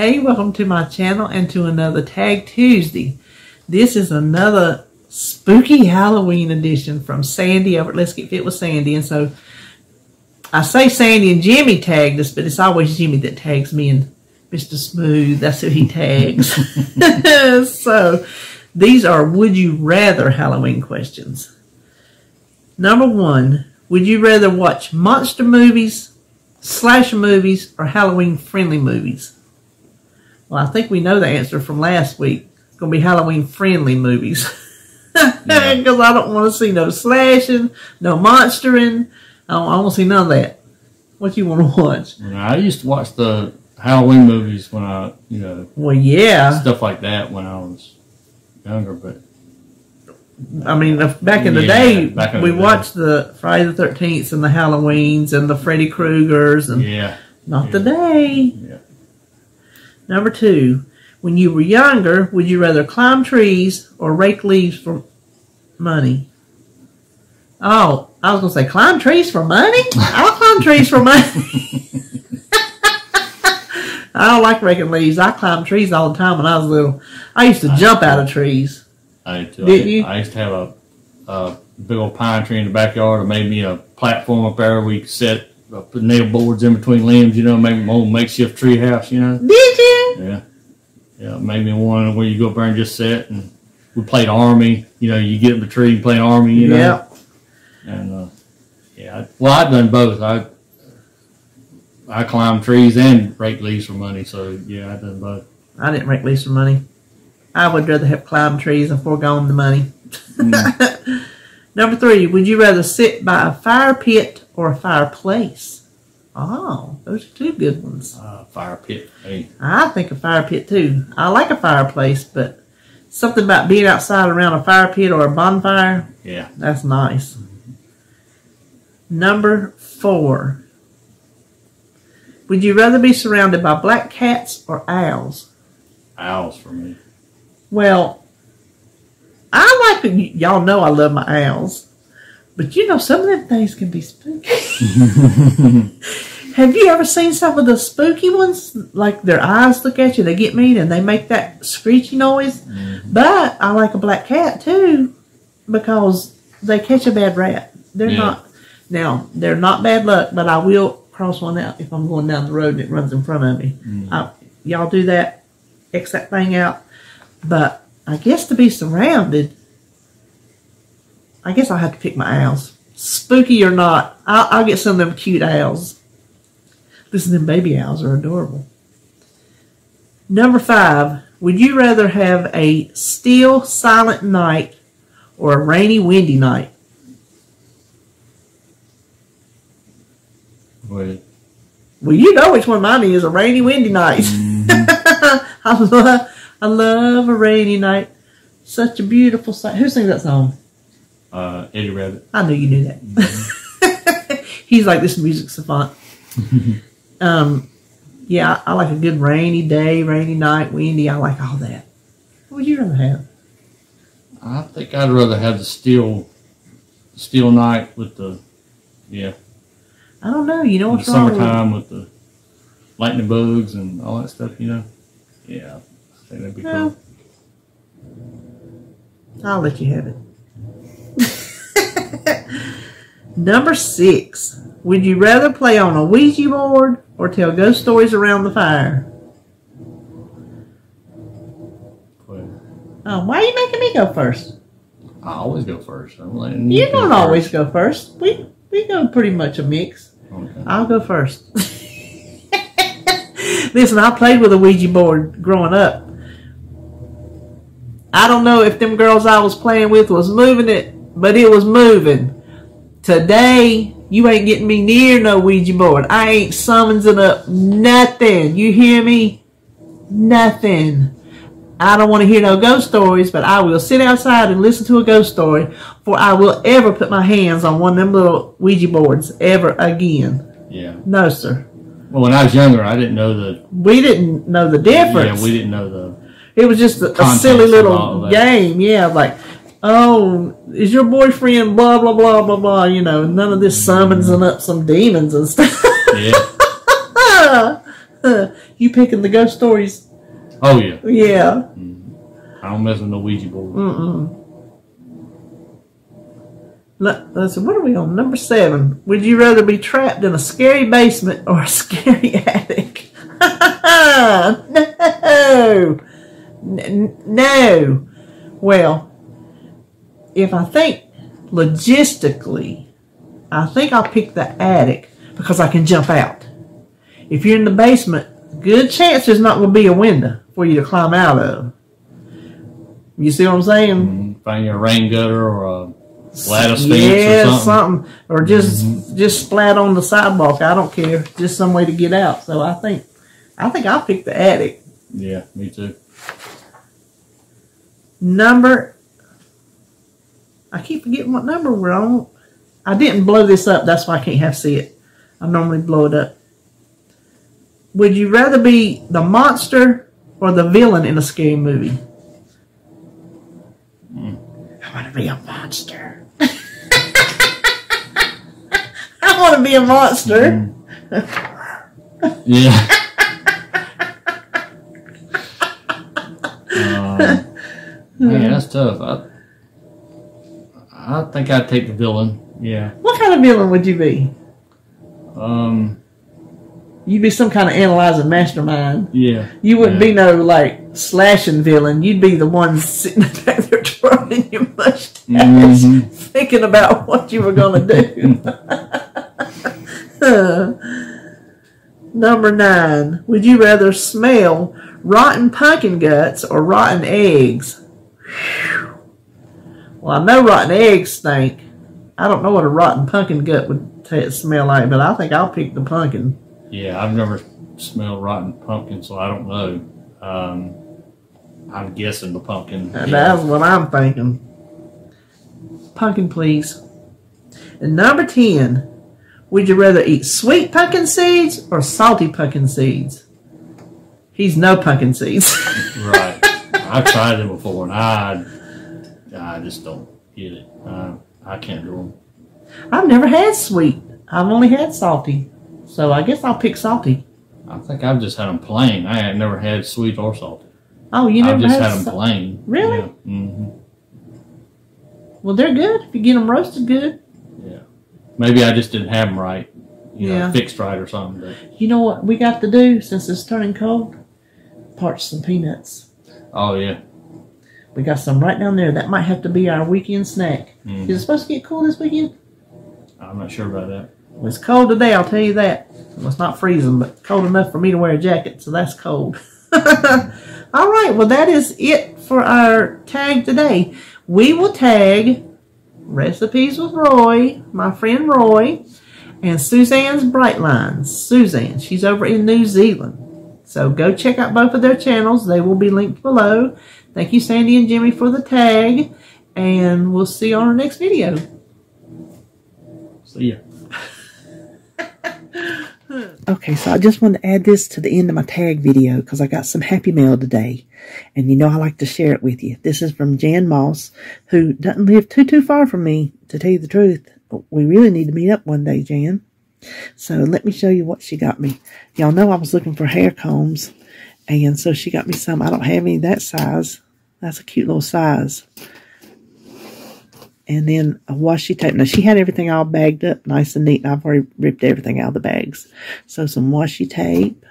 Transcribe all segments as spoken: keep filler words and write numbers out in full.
Hey, welcome to my channel and to another Tag Tuesday. This is another spooky Halloween edition from Sandy over at Let's Get Fit with Sandy. And so I say Sandy and Jimmy tagged us, but it's always Jimmy that tags me and Mister Smooth. That's who he tags. So these are would you rather Halloween questions. Number one, would you rather watch monster movies, slasher movies, or Halloween-friendly movies? Well, I think we know the answer from last week. It's going to be Halloween-friendly movies. Because yeah. I don't want to see no slashing, no monstering. I don't, I don't see none of that. What do you want to watch? You know, I used to watch the Halloween movies when I, you know. Well, yeah. Stuff like that when I was younger, but. I mean, back in the yeah, day, in we the watched day. the Friday the thirteenth and the Halloweens and the Freddy Kruegers. And yeah. Not yeah. today. Yeah. Number two, when you were younger, would you rather climb trees or rake leaves for money? Oh, I was going to say, climb trees for money? I'll climb trees for money. I don't like raking leaves. I climbed trees all the time when I was little. I used to I jump out of trees. I used to, Did I, you? I used to have a, a big old pine tree in the backyard. It made me a platform up there. We could set up nail boards in between limbs, you know, make my old makeshift tree house, you know. Did you? Yeah. Yeah, maybe one where you go up there and just sit. And we played Army. You know, you get in the tree and play Army, you know. Yep. And, uh, yeah. And, yeah, well, I've done both. I I climbed trees and raked leaves for money. So, yeah, I've done both. I didn't rake leaves for money. I would rather have climbed trees and foregone the money. Mm. Number three, would you rather sit by a fire pit or a fireplace? Oh, those are two good ones. Uh, fire pit. Hey. I think a fire pit too. I like a fireplace, but something about being outside around a fire pit or a bonfire. Yeah. That's nice. Mm-hmm. Number four, would you rather be surrounded by black cats or owls? Owls for me. Well, I like them. Y'all know I love my owls. But you know, some of them things can be spooky. Have you ever seen some of the spooky ones? Like their eyes look at you, they get mean, and they make that screechy noise. Mm-hmm. But I like a black cat, too, because they catch a bad rat. They're yeah. not, now, they're not bad luck, but I will cross one out if I'm going down the road and it runs in front of me. Mm-hmm. Y'all do that, X that thing out. But I guess to be surrounded, I guess I'll have to pick my owls. Spooky or not, I'll, I'll get some of them cute owls. Listen, them baby owls are adorable. Number five, would you rather have a still, silent night or a rainy, windy night? Wait. Well, you know which one mine is, a rainy, windy night. Mm-hmm. I love I love a rainy night. Such a beautiful sight. Who sings that song? Uh, Eddie Rabbit. I knew you knew that. Mm-hmm. He's like this music savant. um, yeah, I, I like a good rainy day, rainy night, windy. I like all that. What would you rather have? I think I'd rather have the still, still night with the, yeah. I don't know. You know what's wrong with the summertime with the lightning bugs and all that stuff, you know? Yeah. That'd be cool. I'll let you have it. Number six. Would you rather play on a Ouija board or tell ghost stories around the fire? Oh, why are you making me go first? I always go first. I'm letting you, you don't always first. go first. We we go pretty much a mix. Okay. I'll go first. Listen, I played with a Ouija board growing up. I don't know if them girls I was playing with was moving it, but it was moving. Today, you ain't getting me near no Ouija board. I ain't summoning up nothing. You hear me? Nothing. I don't want to hear no ghost stories, but I will sit outside and listen to a ghost story, for I will ever put my hands on one of them little Ouija boards ever again. Yeah. No, sir. Well, when I was younger, I didn't know the... We didn't know the difference. Yeah, we didn't know the... It was just a, a silly little game, yeah, like, oh, is your boyfriend blah, blah, blah, blah, blah, you know, none of this summonsing up some demons and stuff. Yeah. You picking the ghost stories? Oh, yeah. Yeah. Mm-hmm. I don't mess with no Ouija board. Mm-mm. Let's see, what are we on? Number seven. Would you rather be trapped in a scary basement or a scary attic? No. N no. Well, if I think logistically, I think I'll pick the attic because I can jump out. If you're in the basement, good chance there's not going to be a window for you to climb out of. You see what I'm saying? Find your rain gutter or a flat of stamps, yeah, or something. something. Or just mm-hmm. just splat on the sidewalk. I don't care. Just some way to get out. So I think I think I'll pick the attic. Yeah, me too. Number, I keep forgetting what number we're on. I didn't blow this up, that's why I can't have see it. I normally blow it up. Would you rather be the monster or the villain in a scary movie? Mm. I want to be a monster. I want to be a monster. Mm. Yeah. um, yeah, that's tough. I, I think I'd take the villain. Yeah. What kind of villain would you be? Um, you'd be some kind of analyzing mastermind. Yeah. You wouldn't yeah. be no like slashing villain. You'd be the one sitting back there twirling your mustache, mm-hmm. thinking about what you were gonna do. Number nine. Would you rather smell rotten pumpkin guts or rotten eggs? Whew. Well, I know rotten eggs stink. I don't know what a rotten pumpkin gut would t smell like, but I think I'll pick the pumpkin. Yeah, I've never smelled rotten pumpkin, so I don't know. Um, I'm guessing the pumpkin. Yeah. That's what I'm thinking. Pumpkin, please. And number ten. Would you rather eat sweet pumpkin seeds or salty pumpkin seeds? He's no pumpkin seeds. Right. I've tried them before, and I, I just don't get it. I, I can't do them. I've never had sweet. I've only had salty. So I guess I'll pick salty. I think I've just had them plain. I had never had sweet or salty. Oh, you never I've just had, had them plain. Really? Yeah. Mm-hmm. Well, they're good. If you get them roasted good. Yeah. Maybe I just didn't have them right. You know, yeah. fixed right or something. But. You know what we got to do since it's turning cold? Parch some peanuts. Oh, yeah. We got some right down there. That might have to be our weekend snack. Mm-hmm. Is it supposed to get cool this weekend? I'm not sure about that. Well, it's cold today, I'll tell you that. Well, it's not freezing, but cold enough for me to wear a jacket, so that's cold. All right, well, that is it for our tag today. We will tag Recipes with Roy, my friend Roy, and Suzanne's Brightline. Suzanne, she's over in New Zealand. So go check out both of their channels. They will be linked below. Thank you, Sandy and Jimmy, for the tag. And we'll see you on our next video. See ya. Okay, so I just wanted to add this to the end of my tag video because I got some happy mail today. And you know I like to share it with you. This is from Jan Moss, who doesn't live too, too far from me, to tell you the truth. We really need to meet up one day, Jan. So let me show you what she got me. Y'all know I was looking for hair combs, and so she got me some. I don't have any that size. That's a cute little size. And then a washi tape. Now, she had everything all bagged up nice and neat, and I've already ripped everything out of the bags. So some washi tape,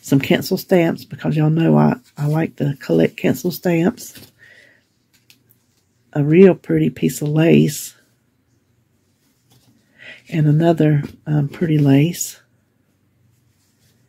some cancel stamps, because y'all know I, I like to collect cancel stamps. A real pretty piece of lace. And another um, pretty lace.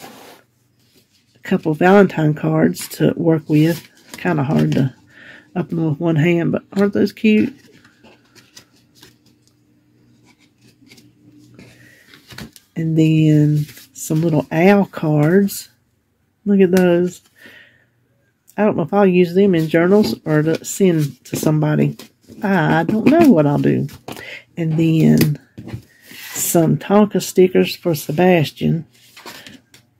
A couple Valentine cards to work with. Kind of hard to upload with one hand, but aren't those cute? And then some little owl cards. Look at those. I don't know if I'll use them in journals or to send to somebody. I don't know what I'll do. And then some Tonka stickers for Sebastian.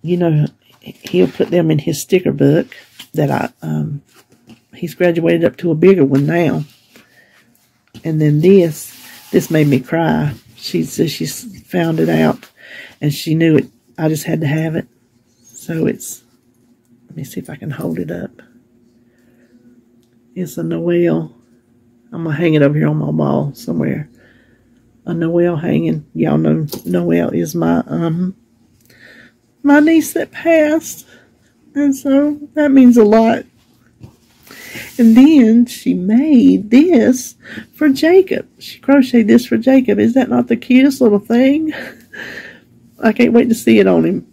You know, he'll put them in his sticker book that I, um, he's graduated up to a bigger one now. And then this, this made me cry. She says she found it out and she knew it. I just had to have it. So it's, let me see if I can hold it up. It's a Noel. I'm going to hang it over here on my wall somewhere. A Noel hanging. Y'all know Noel is my, um, my niece that passed. And so that means a lot. And then she made this for Jacob. She crocheted this for Jacob. Is that not the cutest little thing? I can't wait to see it on him.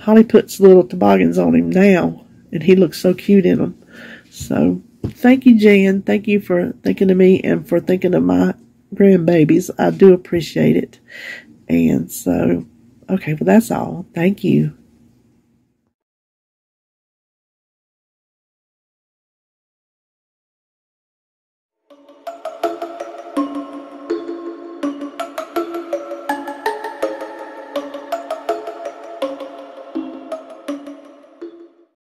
Holly puts little toboggans on him now, and he looks so cute in them. So thank you, Jan. Thank you for thinking of me and for thinking of my grandbabies. I do appreciate it. And so, okay, well, that's all. Thank you.